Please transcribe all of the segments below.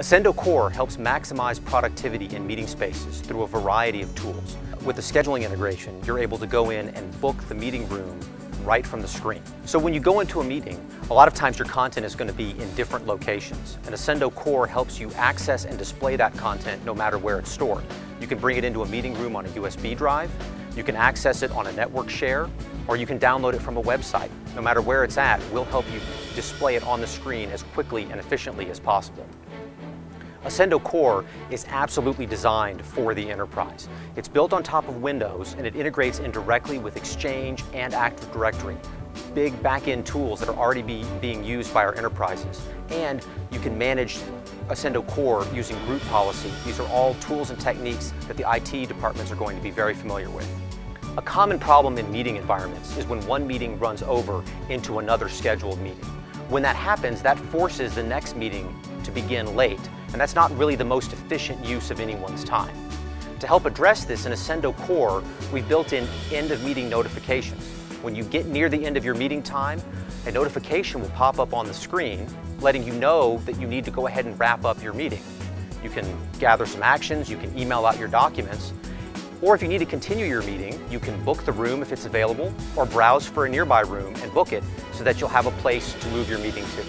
Acendo Core helps maximize productivity in meeting spaces through a variety of tools. With the scheduling integration, you're able to go in and book the meeting room right from the screen. So when you go into a meeting, a lot of times your content is going to be in different locations, and Acendo Core helps you access and display that content no matter where it's stored. You can bring it into a meeting room on a USB drive, you can access it on a network share, or you can download it from a website. No matter where it's at, we'll help you display it on the screen as quickly and efficiently as possible. Acendo Core is absolutely designed for the enterprise. It's built on top of Windows, and it integrates in directly with Exchange and Active Directory, big back-end tools that are already being used by our enterprises. And you can manage Acendo Core using Group Policy. These are all tools and techniques that the IT departments are going to be very familiar with. A common problem in meeting environments is when one meeting runs over into another scheduled meeting. When that happens, that forces the next meeting to begin late, and that's not really the most efficient use of anyone's time. To help address this, in Acendo Core, we built in end-of-meeting notifications. When you get near the end of your meeting time, a notification will pop up on the screen, letting you know that you need to go ahead and wrap up your meeting. You can gather some actions, you can email out your documents, or if you need to continue your meeting, you can book the room if it's available, or browse for a nearby room and book it so that you'll have a place to move your meeting to.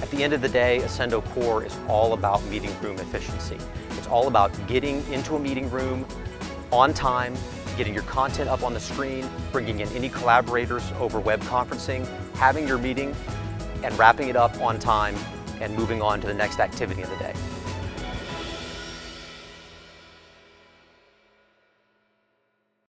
At the end of the day, Acendo Core is all about meeting room efficiency. It's all about getting into a meeting room on time, getting your content up on the screen, bringing in any collaborators over web conferencing, having your meeting and wrapping it up on time and moving on to the next activity of the day.